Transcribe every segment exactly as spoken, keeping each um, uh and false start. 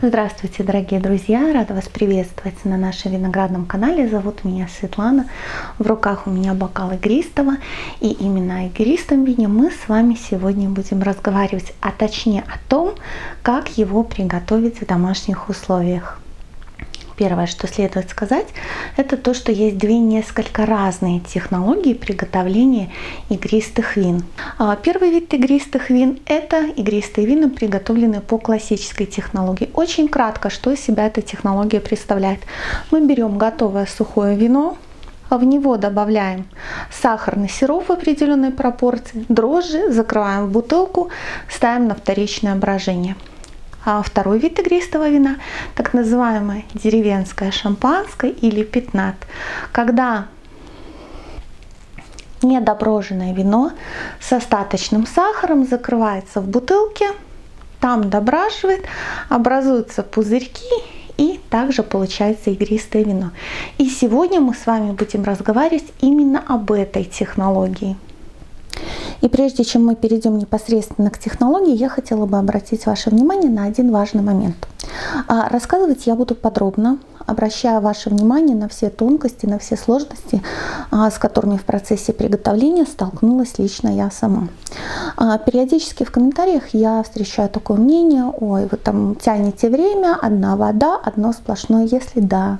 Здравствуйте, дорогие друзья! Рада вас приветствовать на нашем виноградном канале. Зовут меня Светлана. В руках у меня бокал игристого. И именно о игристом вине мы с вами сегодня будем разговаривать, а точнее о том, как его приготовить в домашних условиях. Первое, что следует сказать, это то, что есть две несколько разные технологии приготовления игристых вин. Первый вид игристых вин – это игристые вина, приготовленные по классической технологии. Очень кратко, что из себя эта технология представляет. Мы берем готовое сухое вино, в него добавляем сахарный сироп в определенной пропорции, дрожжи, закрываем в бутылку, ставим на вторичное брожение. Второй вид игристого вина, так называемое деревенское шампанское или Пет Нат, когда недоброженное вино с остаточным сахаром закрывается в бутылке, там дображивает, образуются пузырьки и также получается игристое вино. И сегодня мы с вами будем разговаривать именно об этой технологии. И прежде чем мы перейдем непосредственно к технологии, я хотела бы обратить ваше внимание на один важный момент. Рассказывать я буду подробно, обращая ваше внимание на все тонкости, на все сложности, с которыми в процессе приготовления столкнулась лично я сама. Периодически в комментариях я встречаю такое мнение: ой, вы там тянете время, одна вода, одно сплошное, если да.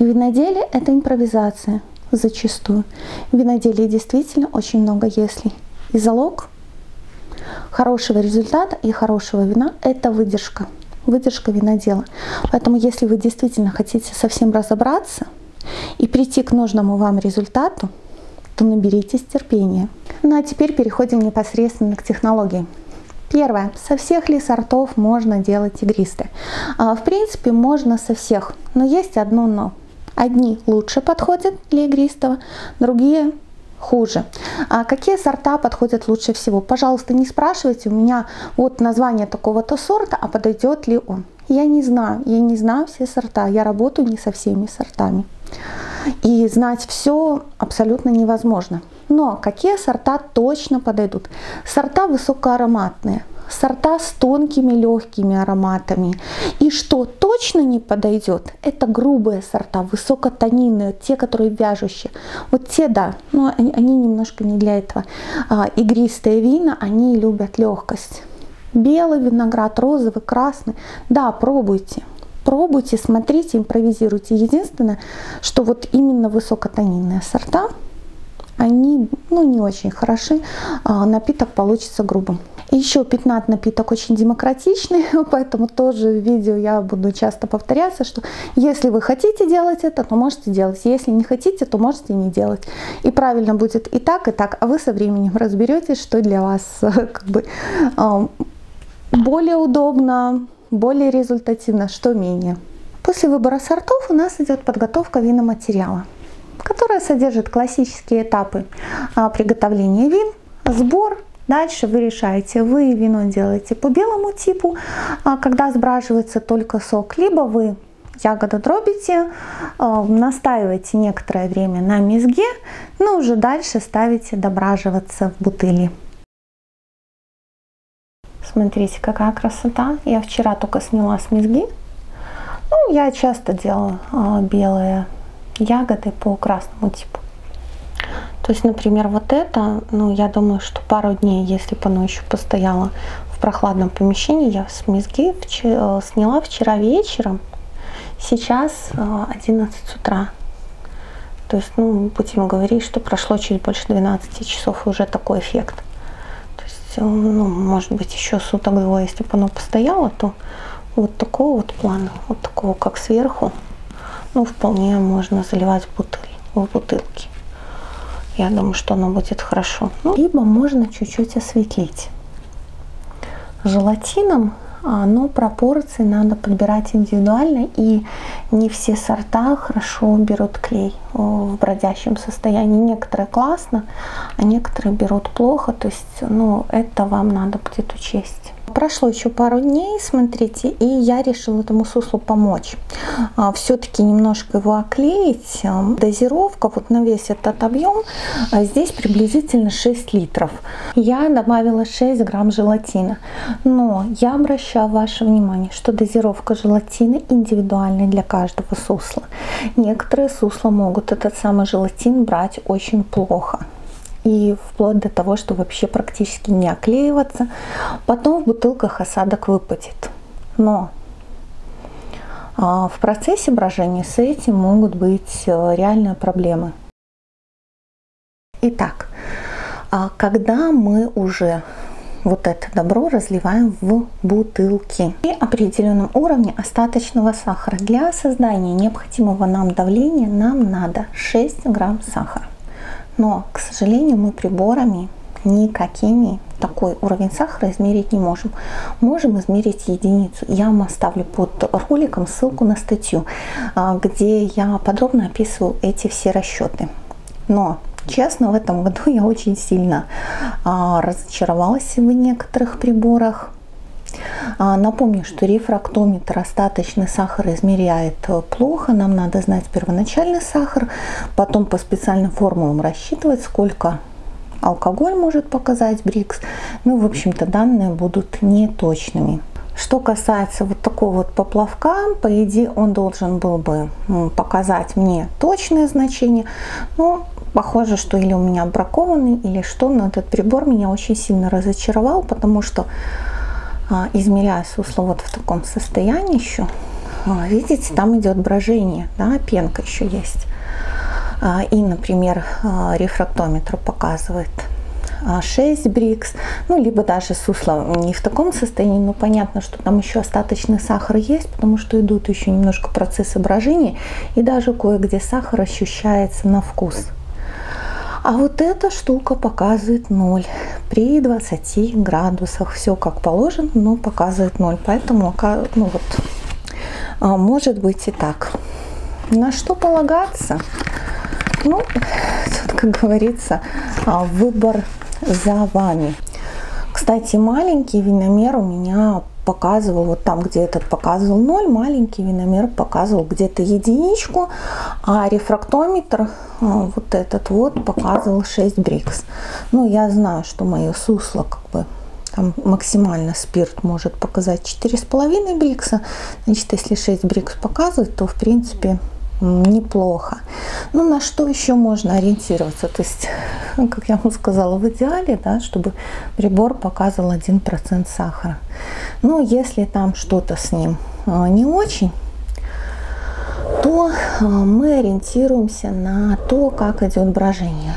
В виноделии это импровизация. Зачастую. В виноделии действительно очень много если. И залог хорошего результата и хорошего вина – это выдержка. Выдержка винодела. Поэтому если вы действительно хотите совсем разобраться и прийти к нужному вам результату, то наберитесь терпения. Ну а теперь переходим непосредственно к технологии. Первое. Со всех ли сортов можно делать игристые? В принципе, можно со всех. Но есть одно но. Одни лучше подходят для игристого, другие хуже. А какие сорта подходят лучше всего? Пожалуйста, не спрашивайте у меня вот название такого-то сорта, а подойдет ли он. Я не знаю, я не знаю все сорта, я работаю не со всеми сортами. И знать все абсолютно невозможно. Но какие сорта точно подойдут? Сорта высокоароматные. Сорта с тонкими легкими ароматами. И что точно не подойдет, это грубые сорта, высокотонинные, те, которые вяжущие. Вот те, да, но они, они немножко не для этого. А, игристые вина, они любят легкость. Белый виноград, розовый, красный. Да, пробуйте. Пробуйте, смотрите, импровизируйте. Единственное, что вот именно высокотонинные сорта, они ну, не очень хороши. А, напиток получится грубым. Еще Пет Нат напиток очень демократичный, поэтому тоже в видео я буду часто повторяться, что если вы хотите делать это, то можете делать, если не хотите, то можете не делать. И правильно будет и так, и так, а вы со временем разберетесь, что для вас как бы более удобно, более результативно, что менее. После выбора сортов у нас идет подготовка виноматериала, которая содержит классические этапы приготовления вин, сбор. Дальше вы решаете, вы вино делаете по белому типу, когда сбраживается только сок, либо вы ягоды дробите, настаиваете некоторое время на мезге, но уже дальше ставите дображиваться в бутыли. Смотрите, какая красота! Я вчера только сняла с мезги. Ну, я часто делаю белые ягоды по красному типу. То есть, например, вот это, ну, я думаю, что пару дней, если бы оно еще постояло в прохладном помещении, я с мезги вчера, сняла вчера вечером, сейчас одиннадцать утра. То есть, ну, будем говорить, что прошло чуть больше двенадцати часов, и уже такой эффект. То есть, ну, может быть, еще суток-два, если бы оно постояло, то вот такого вот плана, вот такого, как сверху, ну, вполне можно заливать в бутыль, в бутылки. Я думаю, что оно будет хорошо. Ну, либо можно чуть-чуть осветлить желатином, но пропорции надо подбирать индивидуально, и не все сорта хорошо берут клей. в бродящем состоянии. Некоторые классно, а некоторые берут плохо. То есть, ну, это вам надо будет учесть. Прошло еще пару дней, смотрите, и я решила этому суслу помочь. Все-таки немножко его оклеить. Дозировка вот на весь этот объем здесь приблизительно шесть литров. Я добавила шесть грамм желатина. Но я обращаю ваше внимание, что дозировка желатина индивидуальная для каждого сусла. Некоторые сусла могут этот самый желатин брать очень плохо. И вплоть до того, что вообще практически не оклеиваться. Потом в бутылках осадок выпадет. Но в процессе брожения с этим могут быть реальные проблемы. Итак, когда мы уже вот это добро разливаем в бутылки при определенном уровне остаточного сахара, для создания необходимого нам давления нам надо шесть грамм сахара. Но, к сожалению, мы приборами никакими такой уровень сахара измерить не можем. Можем измерить единицу. Я вам оставлю под роликом ссылку на статью, где я подробно описываю эти все расчеты. Но, честно, в этом году я очень сильно разочаровалась в некоторых приборах. Напомню, что рефрактометр остаточный сахар измеряет плохо, нам надо знать первоначальный сахар, потом по специальным формулам рассчитывать, сколько алкоголь может показать брикс. Ну, в общем-то, данные будут неточными. Что касается вот такого вот поплавка, по идее, он должен был бы показать мне точные значения, но похоже, что или у меня бракованный, или что, но этот прибор меня очень сильно разочаровал, потому что измеряя сусло вот в таком состоянии еще, видите, там идет брожение, да, пенка еще есть. И, например, рефрактометр показывает шесть брикс, ну, либо даже сусло не в таком состоянии, но понятно, что там еще остаточный сахар есть, потому что идут еще немножко процессы брожения, и даже кое-где сахар ощущается на вкус. А вот эта штука показывает ноль. При двадцати градусах все как положено, но показывает ноль. Поэтому, ну вот, может быть и так. На что полагаться? Ну, тут, как говорится, выбор за вами. Кстати, маленький виномер у меня показывал, вот там, где этот показывал ноль, маленький виномер показывал где-то единичку, а рефрактометр вот этот вот показывал шесть брикс. Ну, я знаю, что мое сусло, как бы, там максимально спирт может показать четыре с половиной брикса, значит, если шесть брикс показывает, то, в принципе, неплохо. Ну, на что еще можно ориентироваться? То есть, как я вам сказала, в идеале, да, чтобы прибор показывал один процент сахара. Но если там что-то с ним не очень, то мы ориентируемся на то, как идет брожение.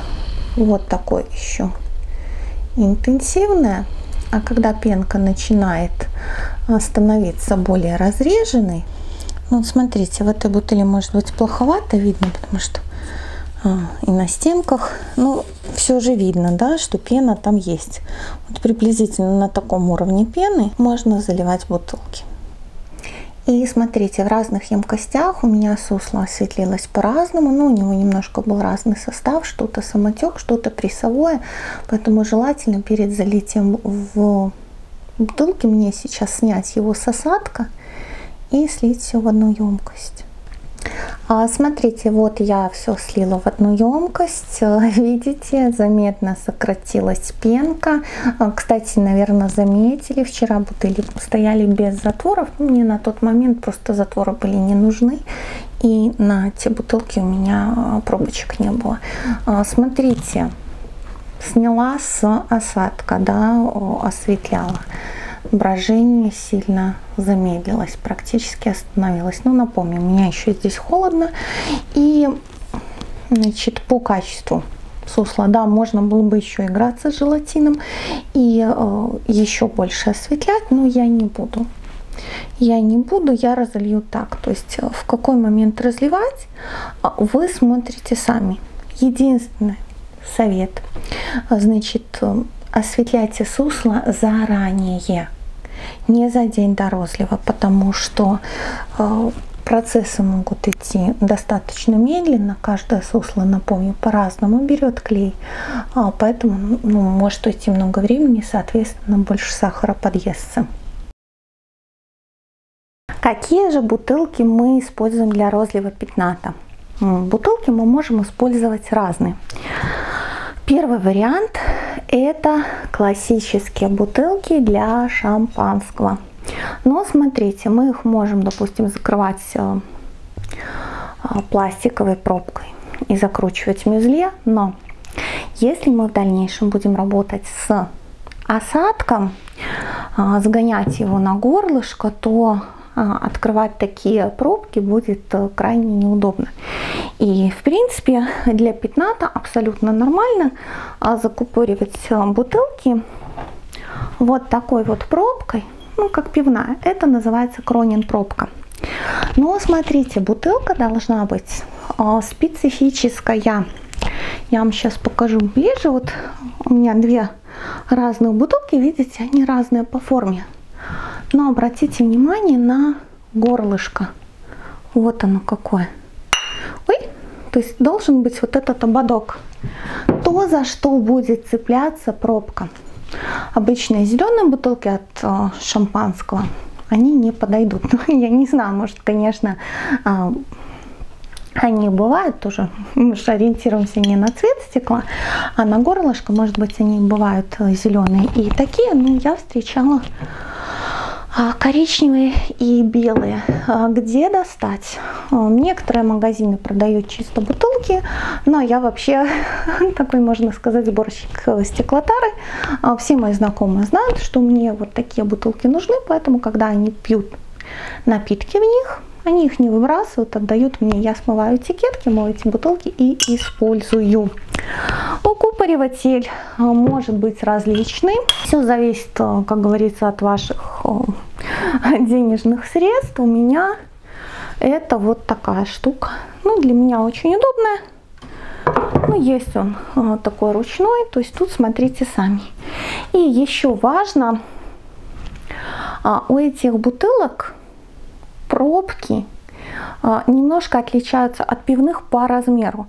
Вот такое еще интенсивное. А когда пенка начинает становиться более разреженной, вот смотрите, в этой бутыли может быть плоховато видно, потому что а, и на стенках, ну, все же видно, да, что пена там есть. Вот приблизительно на таком уровне пены можно заливать бутылки. И смотрите, в разных емкостях у меня сусло осветлилось по-разному, но у него немножко был разный состав, что-то самотек, что-то прессовое, поэтому желательно перед залитием в бутылке мне сейчас снять его с осадка и слить все в одну емкость. А, смотрите, вот я все слила в одну емкость. Видите, заметно сократилась пенка. А, кстати, наверное, заметили, вчера бутыли стояли без затворов. Мне на тот момент просто затворы были не нужны. И на те бутылки у меня пробочек не было. А, смотрите, сняла с осадка, да, осветляла. Брожение сильно замедлилось, практически остановилось. Но напомню, у меня еще здесь холодно. И, значит, по качеству сусла, да, можно было бы еще играться с желатином и э, еще больше осветлять, но я не буду. Я не буду, я разолью так. То есть в какой момент разливать, вы смотрите сами. Единственный совет, значит, осветляйте сусло заранее, не за день до розлива, потому что э, процессы могут идти достаточно медленно, каждое сусло, напомню, по-разному берет клей, поэтому ну, может уйти много времени, соответственно, больше сахара подъестся. Какие же бутылки мы используем для розлива Пет Ната? Бутылки мы можем использовать разные. Первый вариант — это классические бутылки для шампанского. Но смотрите, мы их можем, допустим, закрывать пластиковой пробкой и закручивать в мюзле. Но если мы в дальнейшем будем работать с осадком, сгонять его на горлышко, то открывать такие пробки будет крайне неудобно. И в принципе для Пет Ната абсолютно нормально закупоривать бутылки вот такой вот пробкой, ну как пивная, это называется кронин пробка. Но смотрите, бутылка должна быть специфическая. Я вам сейчас покажу ближе. Вот у меня две разные бутылки, видите, они разные по форме. Но обратите внимание на горлышко. Вот оно какое. Ой, то есть должен быть вот этот ободок. То, за что будет цепляться пробка. Обычные зеленые бутылки от шампанского, они не подойдут. Я не знаю, может, конечно, они бывают тоже. Мы же ориентируемся не на цвет стекла, а на горлышко. Может быть, они бывают зеленые и такие. Но я встречала коричневые и белые. Где достать? Некоторые магазины продают чисто бутылки, но я вообще такой, можно сказать, сборщик стеклотары. Все мои знакомые знают, что мне вот такие бутылки нужны, поэтому когда они пьют напитки в них, они их не выбрасывают, отдают мне. Я смываю этикетки, мою эти бутылки и использую. Укупориватель может быть различный. Все зависит, как говорится, от ваших денежных средств. У меня это вот такая штука. Ну, для меня очень удобная. Ну, есть он такой ручной, то есть тут смотрите сами. И еще важно, у этих бутылок пробки немножко отличаются от пивных по размеру.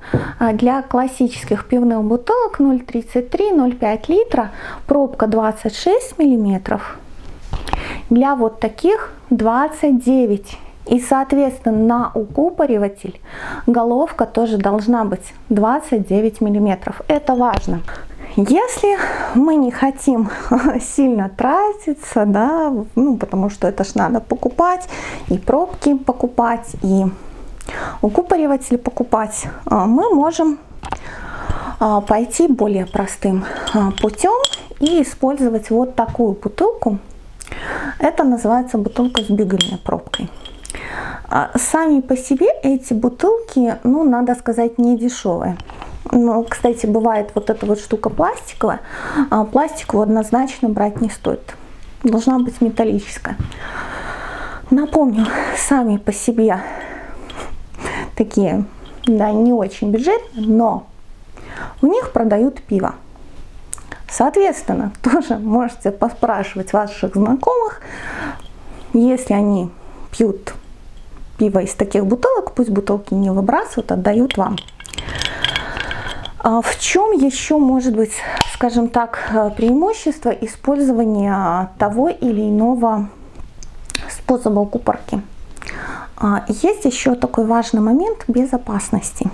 Для классических пивных бутылок ноль тридцать три — ноль пять литра пробка двадцать шесть миллиметров, для вот таких двадцать девять. И соответственно на укупориватель головка тоже должна быть двадцать девять миллиметров. Это важно. Если мы не хотим сильно тратиться, да, ну, потому что это ж надо покупать, и пробки покупать, и укупориватель покупать, мы можем пойти более простым путем и использовать вот такую бутылку. Это называется бутылка с бигельной пробкой. Сами по себе эти бутылки, ну, надо сказать, не дешевые. Ну, кстати, бывает вот эта вот штука пластиковая. Пластиковую однозначно брать не стоит. Должна быть металлическая. Напомню, сами по себе такие, да, не очень бюджетные, но в них продают пиво. Соответственно, тоже можете поспрашивать ваших знакомых, если они пьют пиво из таких бутылок, пусть бутылки не выбрасывают, отдают вам. В чем еще может быть, скажем так, преимущество использования того или иного способа укупорки? Есть еще такой важный момент безопасности.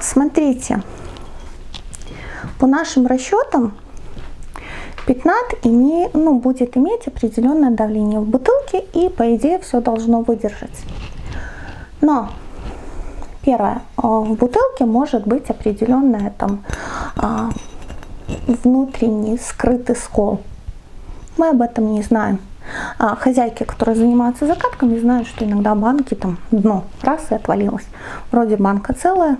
Смотрите, по нашим расчетам Пет Нат имеет, ну, будет иметь определенное давление в бутылке, и по идее все должно выдержать. Но первое, в бутылке может быть определенный там внутренний скрытый скол. Мы об этом не знаем. Хозяйки, которые занимаются закатками, знают, что иногда банки там дно раз и отвалилось. Вроде банка целая,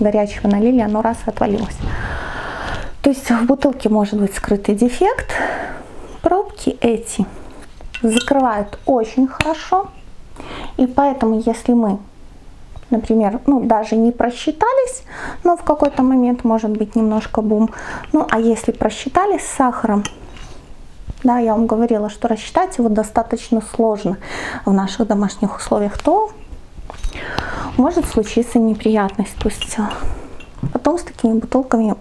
горячего налили, оно раз и отвалилось. То есть в бутылке может быть скрытый дефект. Пробки эти закрывают очень хорошо. И поэтому, если мы, например, ну, даже не просчитались, но в какой-то момент может быть немножко бум. Ну, а если просчитались с сахаром, да, я вам говорила, что рассчитать его достаточно сложно в наших домашних условиях, то может случиться неприятность. То есть потом с такими бутылками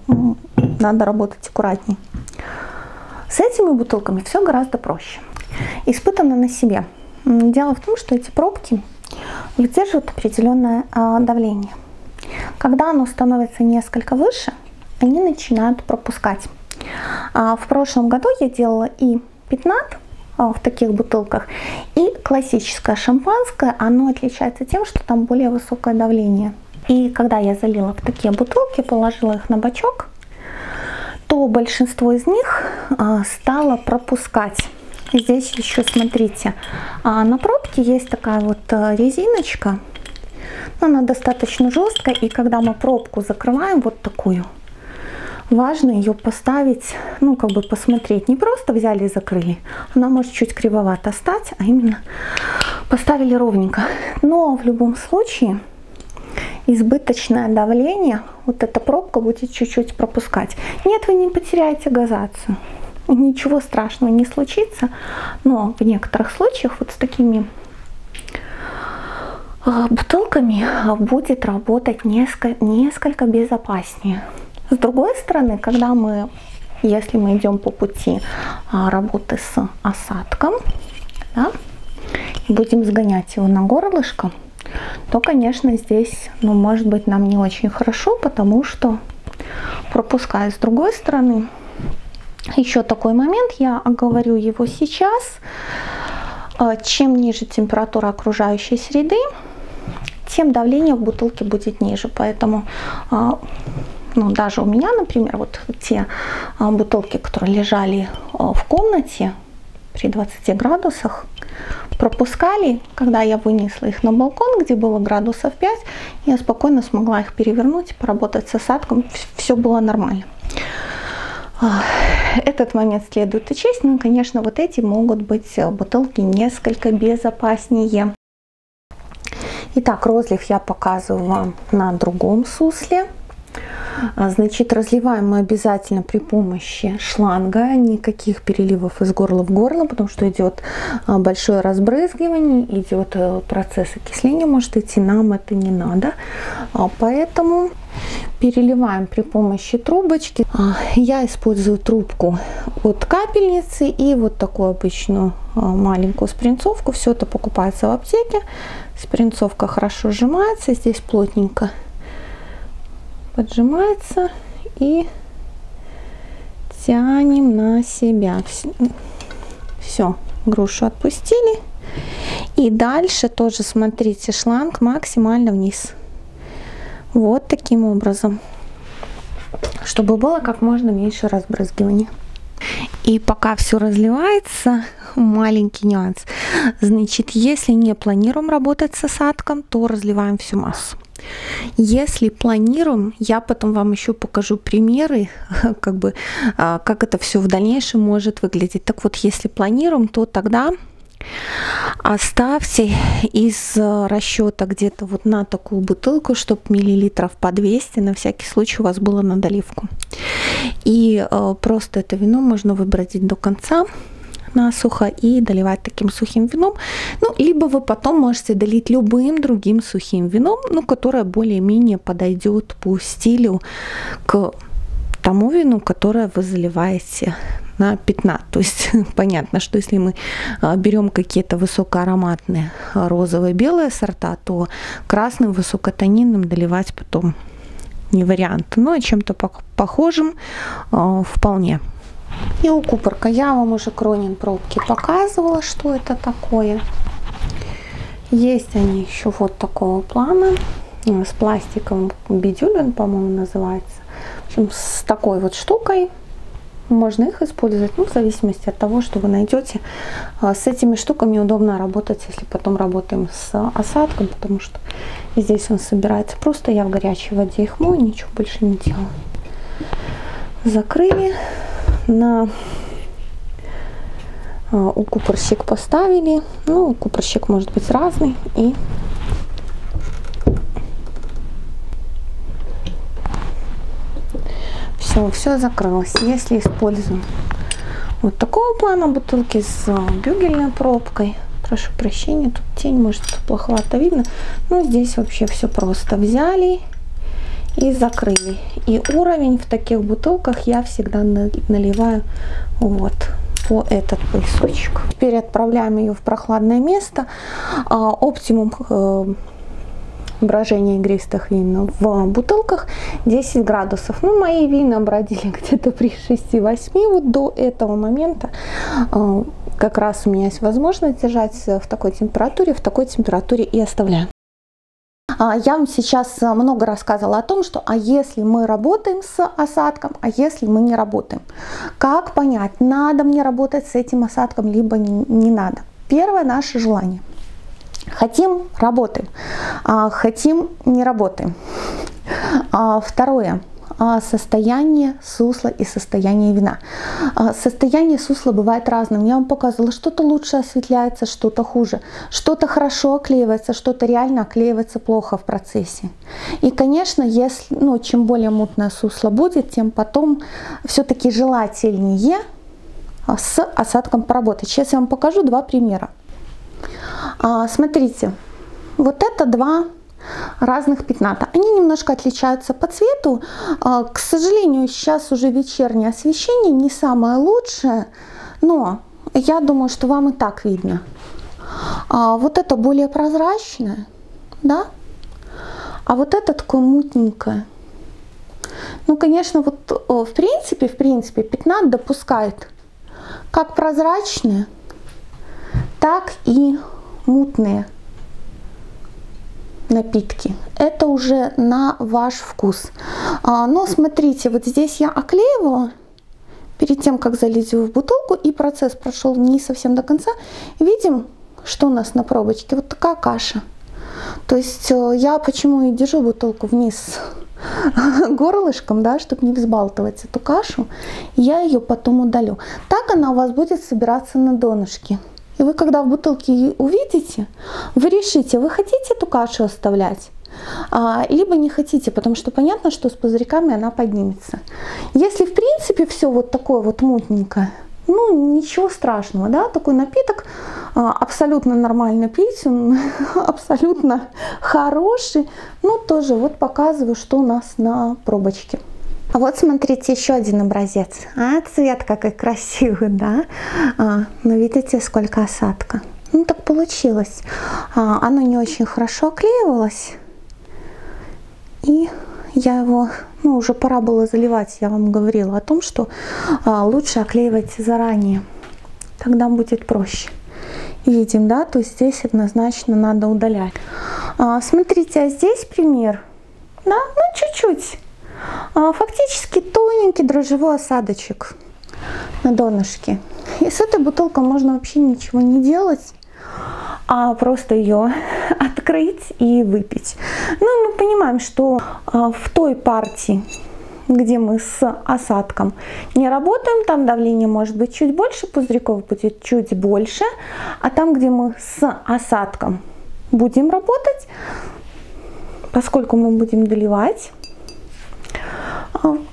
надо работать аккуратнее. С этими бутылками все гораздо проще. Испытано на себе. Дело в том, что эти пробки выдерживают определенное давление. Когда оно становится несколько выше, они начинают пропускать. В прошлом году я делала и Пет Нат в таких бутылках, и классическое шампанское. Оно отличается тем, что там более высокое давление. И когда я залила в такие бутылки, положила их на бачок, то большинство из них стало пропускать. Здесь еще, смотрите, на пробке есть такая вот резиночка. Она достаточно жесткая, и когда мы пробку закрываем вот такую, важно ее поставить, ну, как бы посмотреть. Не просто взяли и закрыли. Она может чуть кривовато стать, а именно поставили ровненько. Но в любом случае избыточное давление, вот эта пробка будет чуть-чуть пропускать. Нет, вы не потеряете газацию. Ничего страшного не случится. Но в некоторых случаях вот с такими бутылками будет работать несколько, несколько безопаснее. С другой стороны, когда мы, если мы идем по пути работы с осадком, да, и будем сгонять его на горлышко, то, конечно, здесь, ну, может быть, нам не очень хорошо, потому что пропуская. С другой стороны, еще такой момент, я оговорю его сейчас. Чем ниже температура окружающей среды, тем давление в бутылке будет ниже. Поэтому... Ну, даже у меня, например, вот те а, бутылки, которые лежали а, в комнате при двадцати градусах, пропускали. Когда я вынесла их на балкон, где было градусов пять, я спокойно смогла их перевернуть, поработать с осадком, все было нормально. Этот момент следует учесть, но, конечно, вот эти могут быть бутылки несколько безопаснее. Итак, розлив я показываю вам на другом сусле. Значит, разливаем мы обязательно при помощи шланга, никаких переливов из горла в горло, потому что идет большое разбрызгивание, идет процесс окисления, может идти, нам это не надо. Поэтому переливаем при помощи трубочки. Я использую трубку от капельницы и вот такую обычную маленькую спринцовку. Все это покупается в аптеке. Спринцовка хорошо сжимается, здесь плотненько поджимается, и тянем на себя. Все, грушу отпустили. И дальше тоже, смотрите, шланг максимально вниз. Вот таким образом, чтобы было как можно меньше разбрызгивания. И пока все разливается, маленький нюанс. Значит, если не планируем работать с осадком, то разливаем всю массу. Если планируем, я потом вам еще покажу примеры, как бы, как это все в дальнейшем может выглядеть. Так вот, если планируем, то тогда оставьте из расчета где-то вот на такую бутылку, чтобы миллилитров по двести, на всякий случай у вас было на доливку. И просто это вино можно выбродить до конца насухо и доливать таким сухим вином. Ну, либо вы потом можете долить любым другим сухим вином, ну, которое более-менее подойдет по стилю к тому вину, которое вы заливаете на Пет Нат. То есть понятно, что если мы берем какие-то высокоароматные розовые, белые сорта, то красным высокотонинным доливать потом не вариант, но чем-то похожим вполне. И укупорка. Я вам уже Кронин пробки показывала, что это такое. Есть они еще вот такого плана, с пластиковым бедюлем, по-моему, называется. В общем, с такой вот штукой можно их использовать, ну, в зависимости от того, что вы найдете. С этими штуками удобно работать, если потом работаем с осадком, потому что здесь он собирается. Просто я в горячей воде их мою, ничего больше не делаю. Закрыли. На укупорщик поставили. Ну, укупорщик может быть разный. И все, все закрылось. Если используем вот такого плана бутылки с бюгельной пробкой. Прошу прощения, тут тень, может, плоховато видно. Но здесь вообще все просто. Взяли и закрыли. И уровень в таких бутылках я всегда наливаю вот по этот поясочек. Теперь отправляем ее в прохладное место. А, оптимум э, брожения игристых вин в бутылках десять градусов. Ну, мои вина бродили где-то при шести-восьми. Вот до этого момента э, как раз у меня есть возможность держать в такой температуре, в такой температуре и оставляю. Я вам сейчас много рассказывала о том, что а если мы работаем с осадком, а если мы не работаем. Как понять, надо мне работать с этим осадком, либо не надо. Первое наше желание. Хотим – работаем. Хотим – не работаем. Второе. Состояние сусла и состояние вина. Состояние сусла бывает разным. Я вам показывала, что-то лучше осветляется, что-то хуже. Что-то хорошо оклеивается, что-то реально оклеивается плохо в процессе. И, конечно, если, ну, чем более мутное сусло будет, тем потом все-таки желательнее с осадком поработать. Сейчас я вам покажу два примера. Смотрите, вот это два разных пятната. Они немножко отличаются по цвету. К сожалению, сейчас уже вечернее освещение не самое лучшее, но я думаю, что вам и так видно. Вот это более прозрачное, да? А вот это такое мутненькое. Ну, конечно, вот в принципе, в принципе, пятнат допускает как прозрачные, так и мутные напитки. Это уже на ваш вкус. А, но смотрите, вот здесь я оклеивала перед тем, как залить его в бутылку, и процесс прошел не совсем до конца. Видим, что у нас на пробочке? Вот такая каша. То есть я почему и держу бутылку вниз горлышком, да, чтобы не взбалтывать эту кашу, я ее потом удалю. Так она у вас будет собираться на донышке. И вы, когда в бутылке увидите, вы решите, вы хотите эту кашу оставлять, либо не хотите, потому что понятно, что с пузырьками она поднимется. Если, в принципе, все вот такое вот мутненькое, ну, ничего страшного, да, такой напиток абсолютно нормально пить, он абсолютно хороший, но тоже вот показываю, что у нас на пробочке. А вот смотрите, еще один образец. А цвет какой красивый, да? А, но видите, сколько осадка. Ну так получилось. А, оно не очень хорошо оклеивалось. И я его, ну уже пора было заливать. Я вам говорила о том, что а, лучше оклеивайте заранее. Тогда будет проще. Видим, да? То есть здесь однозначно надо удалять. А, смотрите, а здесь пример. Да? Ну чуть-чуть. Фактически тоненький дрожжевой осадочек на донышке. И с этой бутылкой можно вообще ничего не делать, а просто ее открыть и выпить. Ну, мы понимаем, что в той партии, где мы с осадком не работаем, там давление может быть чуть больше, пузырьков будет чуть больше, а там, где мы с осадком будем работать, поскольку мы будем доливать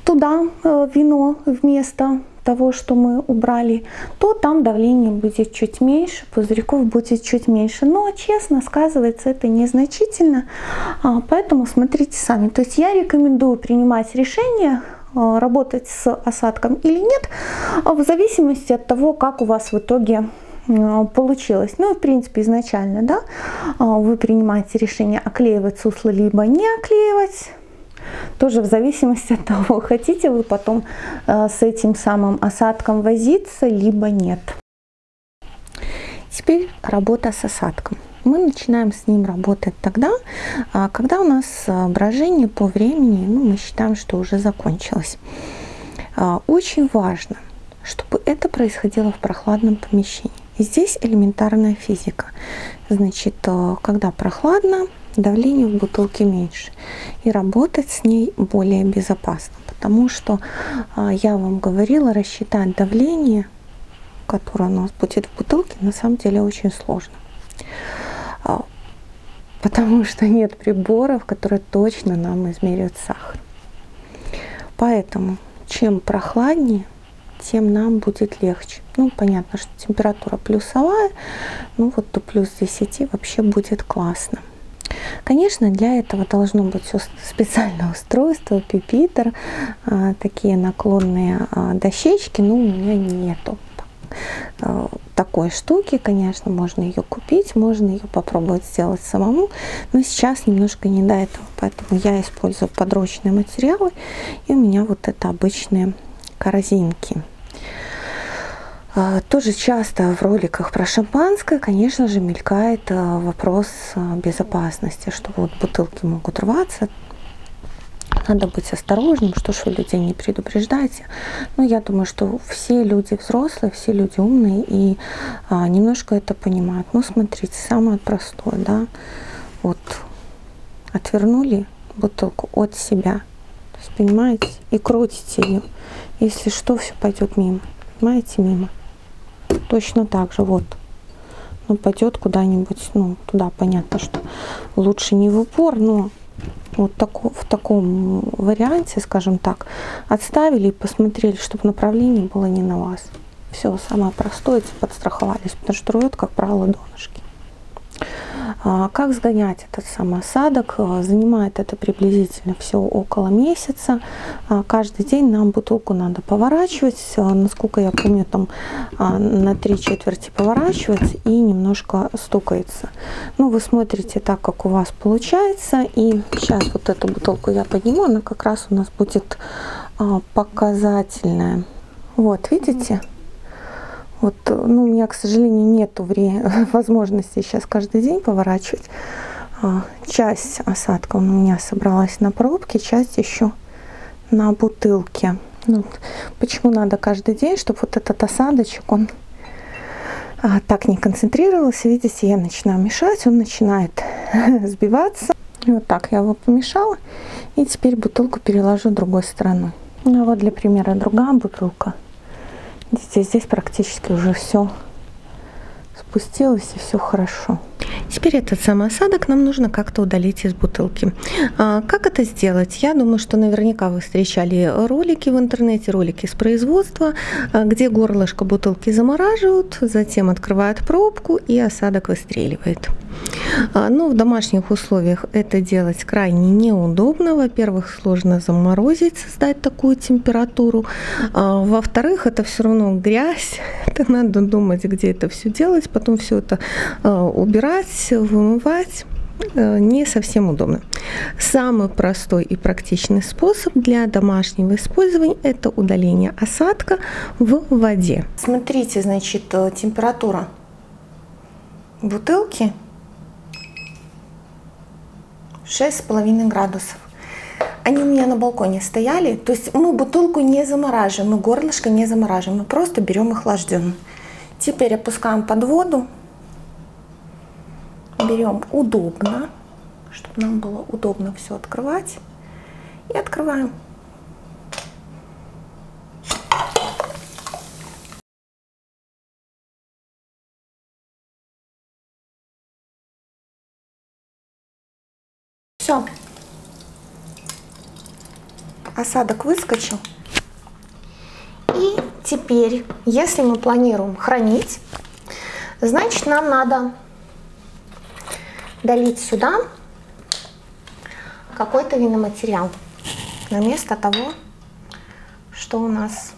туда вино вместо того, что мы убрали, то там давление будет чуть меньше, пузырьков будет чуть меньше. Но, честно, сказывается это незначительно, поэтому смотрите сами. То есть я рекомендую принимать решение, работать с осадком или нет, в зависимости от того, как у вас в итоге получилось. Ну, в принципе, изначально, да, вы принимаете решение, оклеивать сусло либо не оклеивать. Тоже в зависимости от того, хотите вы потом э, с этим самым осадком возиться, либо нет. Теперь работа с осадком. Мы начинаем с ним работать тогда, когда у нас брожение по времени, ну, мы считаем, что уже закончилось. Очень важно, чтобы это происходило в прохладном помещении. Здесь элементарная физика. Значит, когда прохладно, давление в бутылке меньше, и работать с ней более безопасно, потому что я вам говорила, рассчитать давление, которое у нас будет в бутылке, на самом деле очень сложно, потому что нет приборов, которые точно нам измерят сахар. Поэтому чем прохладнее, тем нам будет легче. Ну, понятно, что температура плюсовая, ну вот до плюс десяти вообще будет классно. Конечно, для этого должно быть специальное устройство, пипитер, такие наклонные дощечки, но у меня нету такой штуки. Конечно, можно ее купить, можно ее попробовать сделать самому, но сейчас немножко не до этого, поэтому я использую подручные материалы, и у меня вот это обычные корзинки. Тоже часто в роликах про шампанское, конечно же, мелькает вопрос безопасности, что вот бутылки могут рваться, надо быть осторожным, что ж вы людей не предупреждаете. Но я думаю, что все люди взрослые, все люди умные и а, немножко это понимают. Ну, смотрите, самое простое, да, вот отвернули бутылку от себя, то есть, понимаете, и крутите ее, если что, все пойдет мимо, понимаете, мимо. Точно так же, вот, ну, пойдет куда-нибудь, ну, туда, понятно, что лучше не в упор, но вот тако, в таком варианте, скажем так, отставили и посмотрели, чтобы направление было не на вас. Все, самое простое, подстраховались, потому что рвет, как правило, донышки. А как сгонять этот самый осадок? Занимает это приблизительно все около месяца. А каждый день нам бутылку надо поворачивать, насколько я помню, там на три четверти поворачивать и немножко стукается. Ну, вы смотрите так, как у вас получается. И сейчас вот эту бутылку я подниму, она как раз у нас будет показательная. Вот, видите? Вот, ну, у меня, к сожалению, нет возможности сейчас каждый день поворачивать. Часть осадка у меня собралась на пробке, часть еще на бутылке. Вот. Почему надо каждый день, чтобы вот этот осадочек, он так не концентрировался. Видите, я начинаю мешать, он начинает сбиваться. Вот так я его помешала. И теперь бутылку переложу другой стороной. Ну, вот для примера другая бутылка. Здесь, здесь практически уже все спустилось и все хорошо. Теперь этот самый осадок нам нужно как-то удалить из бутылки. А как это сделать? Я думаю, что наверняка вы встречали ролики в интернете, ролики с производства, где горлышко бутылки замораживают, затем открывают пробку и осадок выстреливает. Но в домашних условиях это делать крайне неудобно. Во-первых, сложно заморозить, создать такую температуру. Во-вторых, это все равно грязь. Это надо думать, где это все делать, потом все это убирать, вымывать. Не совсем удобно. Самый простой и практичный способ для домашнего использования – это удаление осадка в воде. Смотрите, значит, температура бутылки шесть с половиной градусов. Они у меня на балконе стояли. То есть мы бутылку не замораживаем, мы горлышко не замораживаем, мы просто берем охлажденную. Теперь опускаем под воду. Берем удобно, чтобы нам было удобно все открывать. И открываем. Все. Осадок выскочил. И теперь, если мы планируем хранить, значит, нам надо долить сюда какой-то виноматериал на место того, что у нас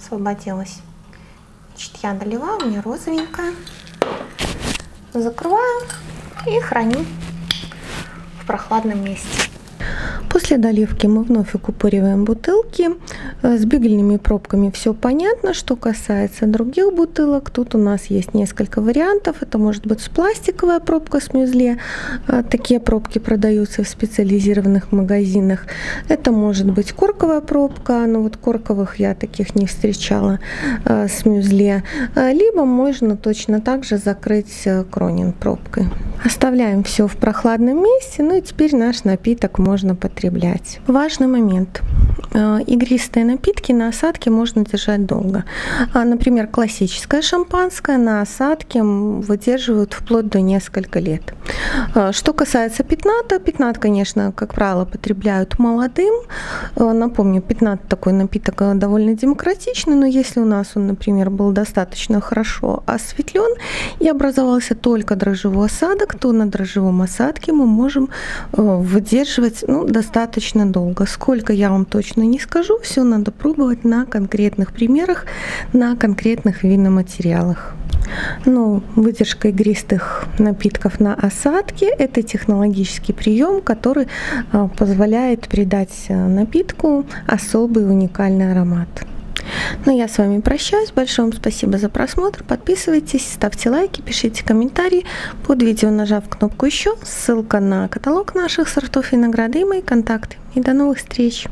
освободилось. Значит, я доливаю, у меня розовенькая. Закрываю и храню в прохладном месте. После доливки мы вновь укупориваем бутылки. С бигельными пробками все понятно. Что касается других бутылок, тут у нас есть несколько вариантов. Это может быть пластиковая пробка с мюзле. Такие пробки продаются в специализированных магазинах. Это может быть корковая пробка, но вот корковых я таких не встречала с мюзле. Либо можно точно так же закрыть кронин пробкой. Оставляем все в прохладном месте, ну и теперь наш напиток можно потреблять. Важный момент. игристые напитки на осадке можно держать долго. Например, классическое шампанское на осадке выдерживают вплоть до нескольких лет. Что касается петната, петнат, конечно, как правило, потребляют молодым. Напомню, петнат такой напиток довольно демократичный, но если у нас он, например, был достаточно хорошо осветлен и образовался только дрожжевой осадок, то на дрожжевом осадке мы можем выдерживать ну, достаточно долго. Сколько, я вам точно не скажу, все надо пробовать на конкретных примерах, на конкретных виноматериалах. Но выдержка игристых напитков на осадке – это технологический прием, который позволяет придать напитку особый уникальный аромат. Ну, я с вами прощаюсь. Большое вам спасибо за просмотр. Подписывайтесь, ставьте лайки, пишите комментарии. Под видео нажав кнопку «Еще». Ссылка на каталог наших сортов винограда и мои контакты. И до новых встреч!